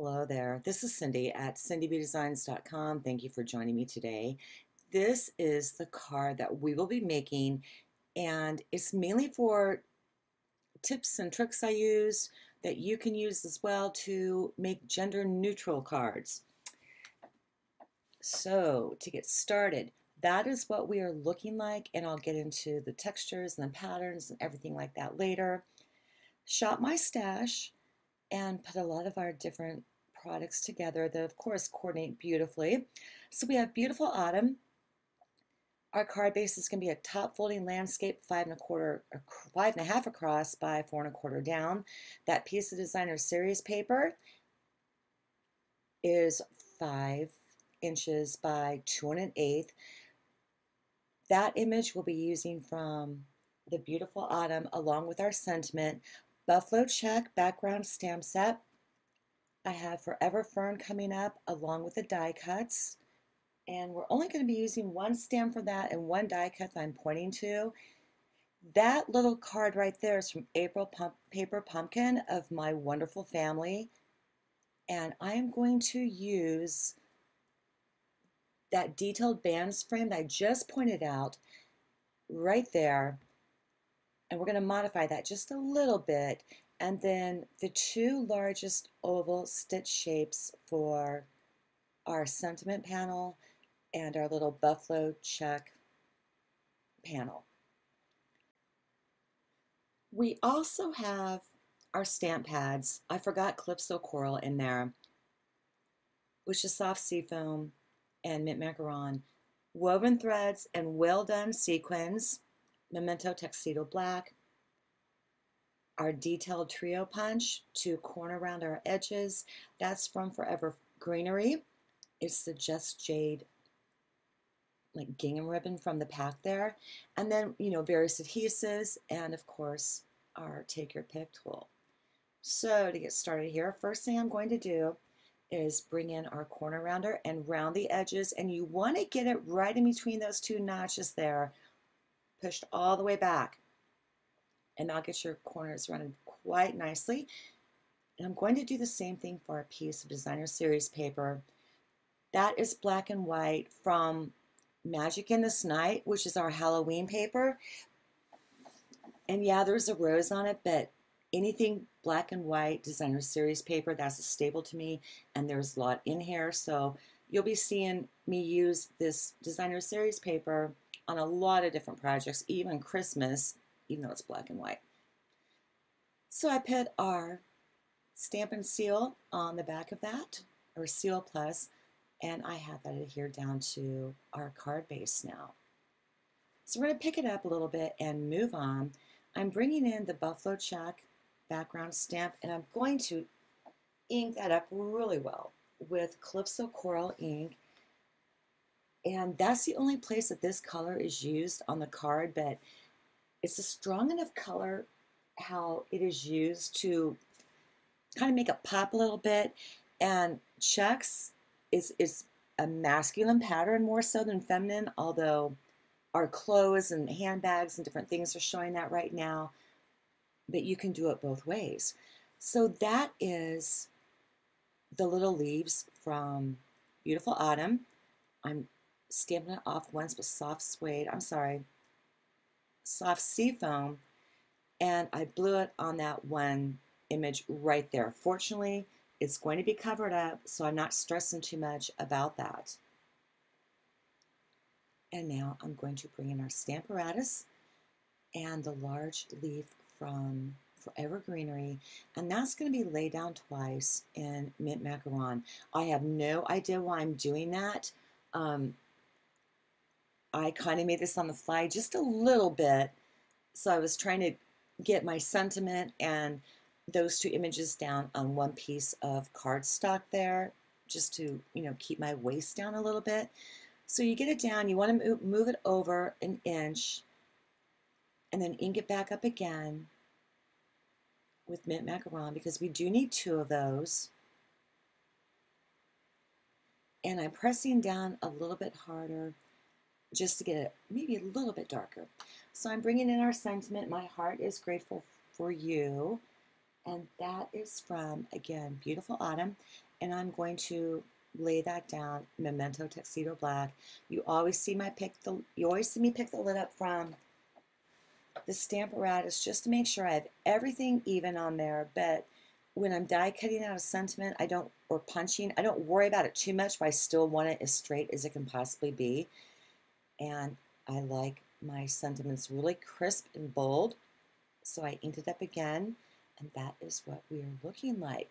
Hello there, this is Cindy at cindybdesigns.com. Thank you for joining me today. This is the card that we will be making, and it's mainly for tips and tricks I use that you can use as well to make gender neutral cards. So to get started, that is what we are looking like, and I'll get into the textures and the patterns and everything like that later. Shop my stash and put a lot of our different products together that of course coordinate beautifully. So we have Beautiful Autumn. Our card base is going to be a top folding landscape 5 1/4 or 5 1/2 across by 4 1/4 down. That piece of designer series paper is 5 inches by 2 1/8. That image we'll be using from the Beautiful Autumn along with our sentiment. Buffalo check background stamp set. I have Forever Fern coming up along with the die cuts, and we're only going to be using one stamp for that and one die cut that I'm pointing to. That little card right there is from April Paper Pumpkin of my wonderful family, and I am going to use that detailed bands frame that I just pointed out right there. And we're going to modify that just a little bit, and then the two largest oval stitch shapes for our sentiment panel and our little buffalo check panel. We also have our stamp pads. I forgot Calypso Coral in there, which is soft seafoam and mint macaron, woven threads and Whale Done sequins, Memento Tuxedo Black, our detailed trio punch to corner around our edges. That's from Forever Greenery. It's the Just Jade like gingham ribbon from the pack there. And then, you know, various adhesives and of course our take your pick tool. So to get started here, first thing I'm going to do is bring in our corner rounder and round the edges, and you want to get it right in between those two notches there, pushed all the way back, and that'll get your corners rounded quite nicely. And I'm going to do the same thing for a piece of designer series paper that is black and white from Magic in This Night, which is our Halloween paper. And yeah, there's a rose on it, but anything black and white designer series paper, that's a staple to me, and there's a lot in here, so you'll be seeing me use this designer series paper on a lot of different projects, even Christmas, even though it's black and white. So I put our stamp and seal on the back of that, or seal plus, and I have that adhered down to our card base now. So we're gonna pick it up a little bit and move on. I'm bringing in the Buffalo check background stamp, and I'm going to ink that up really well with Calypso Coral ink. And that's the only place that this color is used on the card, but it's a strong enough color how it is used to kind of make it pop a little bit. And checks is a masculine pattern more so than feminine, although our clothes and handbags and different things are showing that right now, but you can do it both ways. So that is the little leaves from Beautiful Autumn. I'm stamping it off once with soft seafoam, and I blew it on that one image right there. Fortunately, it's going to be covered up, so I'm not stressing too much about that. And now I'm going to bring in our Stamparatus and the large leaf from Forever Greenery, and that's going to be laid down twice in mint macaron. I have no idea why I'm doing that. I kind of made this on the fly just a little bit, so I was trying to get my sentiment and those two images down on one piece of cardstock there, just to, you know, keep my waist down a little bit. So you get it down, you want to move it over an inch, and then ink it back up again with mint macaron, because we do need two of those. And I'm pressing down a little bit harder just to get it maybe a little bit darker. So I'm bringing in our sentiment, my heart is grateful for you, And that is from, again, Beautiful Autumn. And I'm going to lay that down, Memento Tuxedo Black. You always see my pick the lid up from the Stamparatus just to make sure I have everything even on there. But when I'm die cutting out a sentiment, I don't, or punching, I don't worry about it too much, but I still want it as straight as it can possibly be. And I like my sentiments really crisp and bold. So I inked it up again, and that is what we are looking like.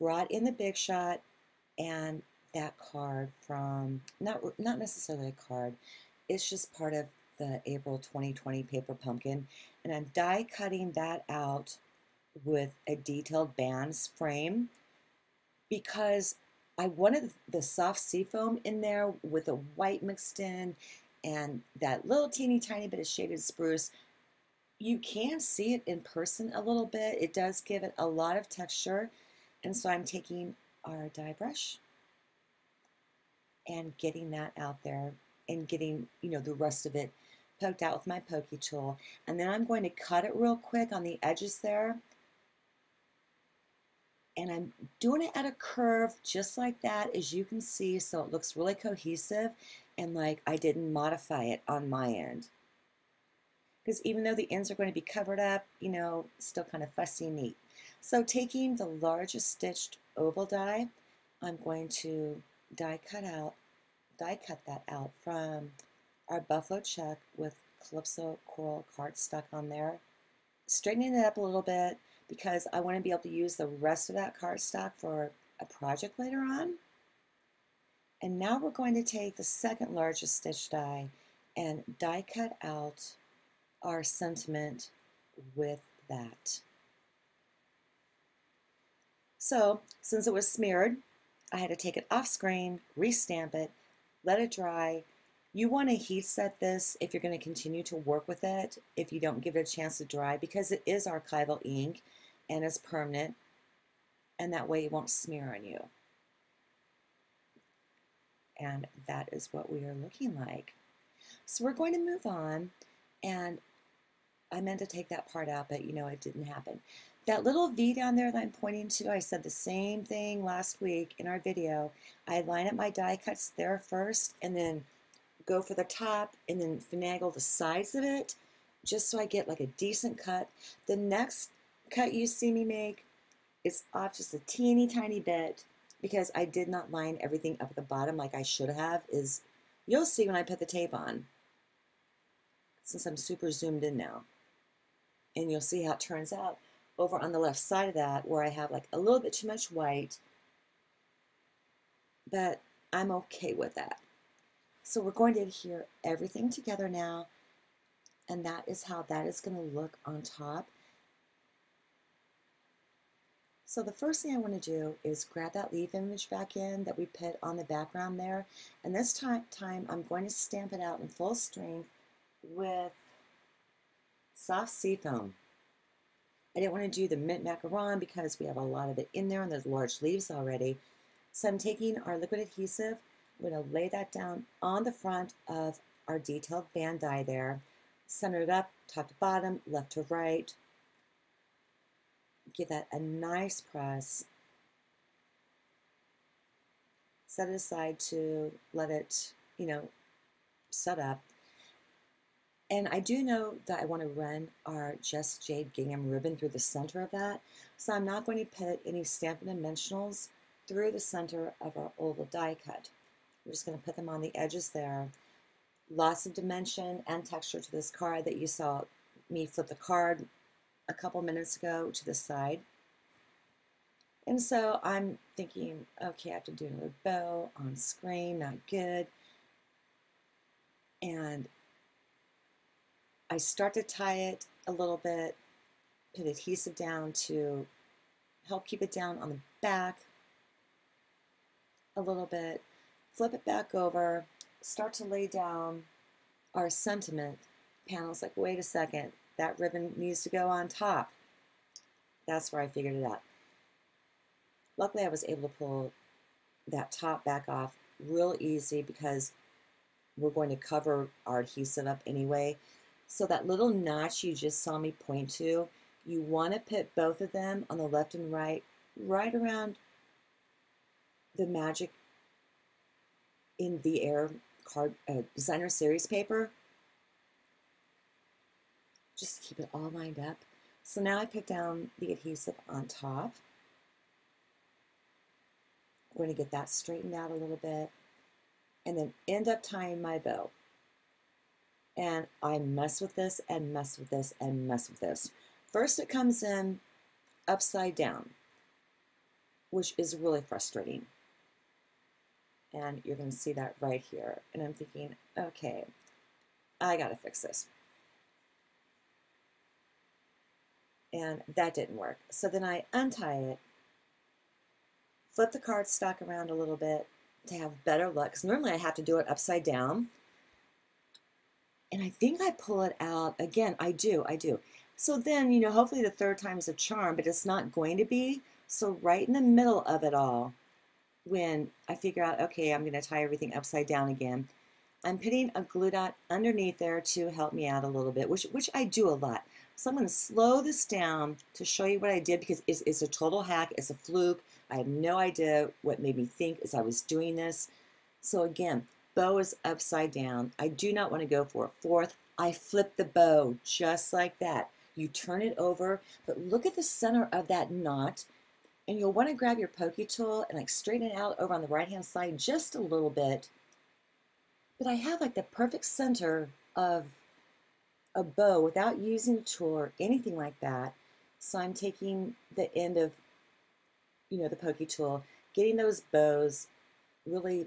Brought in the Big Shot and that card from, not necessarily a card, it's just part of the April 2020 Paper Pumpkin. And I'm die cutting that out with a detailed bands frame because I wanted the soft seafoam in there with a white mixed in and that little teeny tiny bit of shaded spruce. You can see it in person a little bit. It does give it a lot of texture. And so I'm taking our dye brush and getting that out there and getting, you know, the rest of it poked out with my pokey tool. And then I'm going to cut it real quick on the edges there. And I'm doing it at a curve just like that, as you can see, so it looks really cohesive and like I didn't modify it on my end. Because even though the ends are going to be covered up, you know, still kind of fussy and neat. So taking the largest stitched oval die, I'm going to die cut that out from our Buffalo check with Calypso Coral cardstock on there. Straightening it up a little bit because I want to be able to use the rest of that cardstock for a project later on. And now we're going to take the second largest stitch die and die cut out our sentiment with that. So since it was smeared, I had to take it off screen, restamp it, let it dry. You want to heat set this if you're going to continue to work with it, if you don't give it a chance to dry, because it is archival ink and it's permanent, and that way it won't smear on you. And that is what we are looking like. So we're going to move on, and I meant to take that part out, but you know, it didn't happen. That little V down there that I'm pointing to, I said the same thing last week in our video. I line up my die cuts there first and then go for the top and then finagle the sides of it just so I get like a decent cut. The next cut you see me make is off just a teeny tiny bit because I did not line everything up at the bottom like I should have, is you'll see when I put the tape on. Since I'm super zoomed in now, and you'll see how it turns out over on the left side of that where I have like a little bit too much white, but I'm okay with that. So we're going to adhere everything together now, and that is how that is going to look on top. So the first thing I want to do is grab that leaf image back in that we put on the background there, and this time I'm going to stamp it out in full strength with soft seafoam. I didn't want to do the mint macaron because we have a lot of it in there and there's large leaves already. So I'm taking our liquid adhesive, I'm going to lay that down on the front of our detailed band die there, center it up top to bottom, left to right, give that a nice press, set it aside to let it, you know, set up. And I do know that I want to run our Just Jade Gingham ribbon through the center of that, so I'm not going to put any Stampin' Dimensionals through the center of our oval die cut. We're just going to put them on the edges there. Lots of dimension and texture to this card that you saw me flip the card a couple minutes ago to the side. And so I'm thinking, okay, I have to do another bow on screen, not good. And I start to tie it a little bit, put adhesive down to help keep it down on the back a little bit, flip it back over, start to lay down our sentiment panels, like, wait a second, that ribbon needs to go on top. That's where I figured it out. Luckily I was able to pull that top back off real easy because we're going to cover our adhesive up anyway. So that little notch you just saw me point to You want to put both of them on the left and right, right around the Magic in the Air card designer series paper. Just keep it all lined up. So now I put down the adhesive on top. I'm going to get that straightened out a little bit and then end up tying my bow. And I mess with this and mess with this and mess with this. First it comes in upside down, which is really frustrating. And you're going to see that right here. And I'm thinking, okay, I got to fix this. And that didn't work. So then I untie it, flip the cardstock around a little bit to have better luck. Because normally I have to do it upside down. And I think I pull it out. Again, I do. So then, you know, hopefully the third time's a charm, but it's not going to be. So right in the middle of it all, when I figure out, okay, I'm going to tie everything upside down again, I'm putting a glue dot underneath there to help me out a little bit, which I do a lot. So I'm going to slow this down to show you what I did, because it's a total hack, it's a fluke. I have no idea what made me think as I was doing this. So again, bow is upside down. I do not want to go for a fourth. I flip the bow just like that. You turn it over, but look at the center of that knot. And you'll want to grab your pokey tool and like straighten it out over on the right hand side just a little bit. But I have like the perfect center of a bow without using a tool or anything like that. So I'm taking the end of, you know, the pokey tool, getting those bows really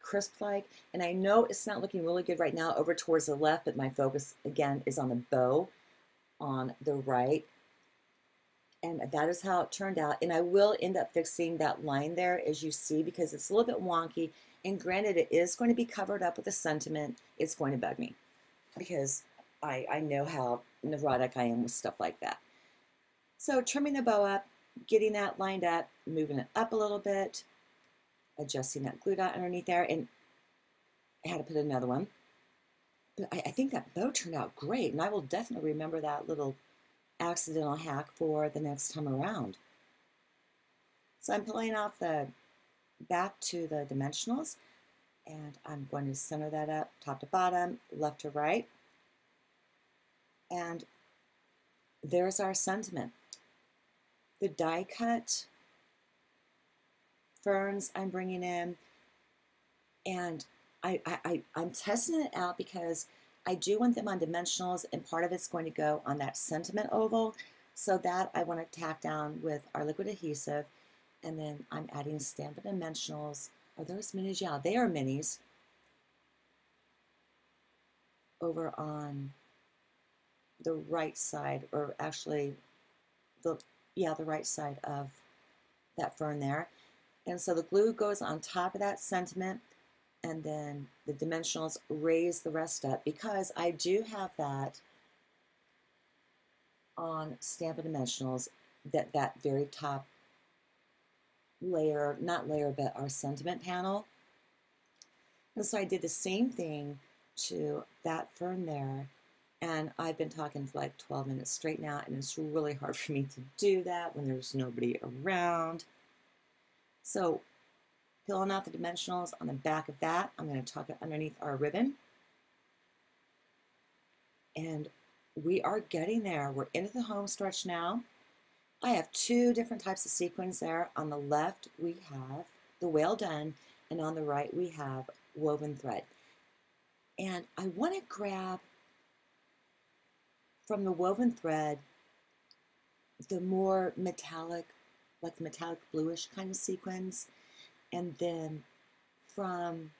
crisp like. And I know it's not looking really good right now over towards the left, but my focus again is on the bow on the right. And that is how it turned out. And I will end up fixing that line there, as you see, because it's a little bit wonky. And granted, it is going to be covered up with a sentiment. It's going to bug me because I know how neurotic I am with stuff like that. So trimming the bow up, getting that lined up, moving it up a little bit, adjusting that glue dot underneath there. And I had to put another one. But I think that bow turned out great. And I will definitely remember that little accidental hack for the next time around. So I'm pulling off the back to the dimensionals, and I'm going to center that up top to bottom, left to right, and there's our sentiment. The die cut ferns I'm bringing in, and I'm testing it out because I do want them on dimensionals, and part of it's going to go on that sentiment oval. So that I want to tack down with our liquid adhesive, and then I'm adding Stampin' Dimensionals. Are those minis? Yeah, they are minis. Over on the right side, or actually, the right side of that fern there. And so the glue goes on top of that sentiment, and then the dimensionals raise the rest up, because I do have that on Stampin' Dimensionals, that very top layer, not layer, but our sentiment panel. And so I did the same thing to that fern there, and I've been talking for like 12 minutes straight now, and it's really hard for me to do that when there's nobody around. So peeling off the dimensionals on the back of that, I'm going to tuck it underneath our ribbon. And we are getting there. We're into the home stretch now. I have two different types of sequins there. On the left, we have the Whale Done, and on the right, we have woven thread. And I want to grab from the woven thread the more metallic, like the metallic bluish kind of sequins. And then from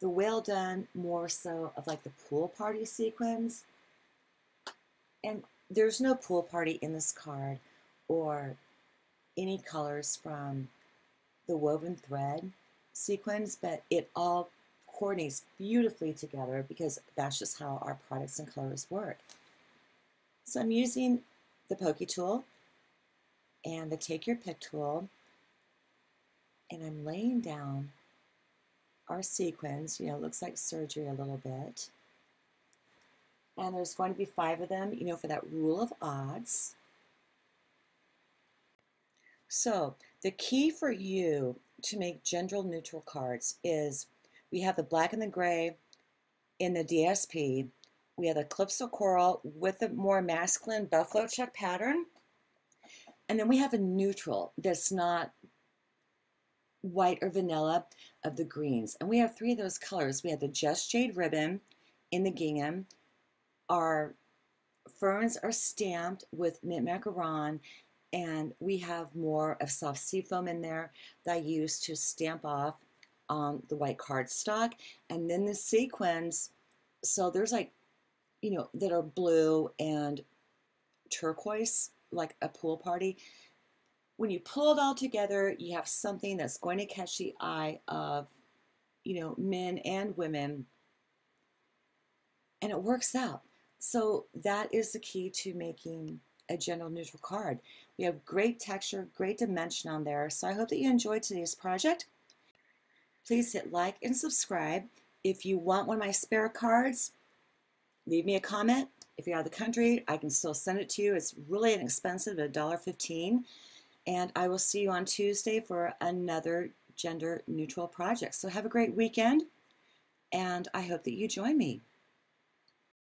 the Whale Done, more so of like the pool party sequins. And there's no pool party in this card or any colors from the woven thread sequins, but it all coordinates beautifully together because that's just how our products and colors work. So I'm using the pokey tool and the take your pick tool, and I'm laying down our sequins. You know, it looks like surgery a little bit. And there's going to be 5 of them, you know, for that rule of odds. So the key for you to make gender neutral cards is we have the black and the gray in the DSP. We have the Calypso Coral with a more masculine buffalo check pattern. And then we have a neutral that's not white or vanilla of the greens. And we have three of those colors. We have the Just Jade ribbon in the gingham. Our ferns are stamped with mint macaron, and we have more of soft seafoam in there that I use to stamp off the white cardstock. And then the sequins, so there's like, you know, that are blue and turquoise, like a pool party. When you pull it all together, you have something that's going to catch the eye of, you know, men and women, and it works out. So that is the key to making a gender neutral card. We have great texture, great dimension on there. So I hope that you enjoyed today's project. Please hit like and subscribe. If you want one of my spare cards, leave me a comment. If you're out of the country, I can still send it to you. It's really inexpensive, $1.15. And I will see you on Tuesday for another gender neutral project. So have a great weekend, and I hope that you join me.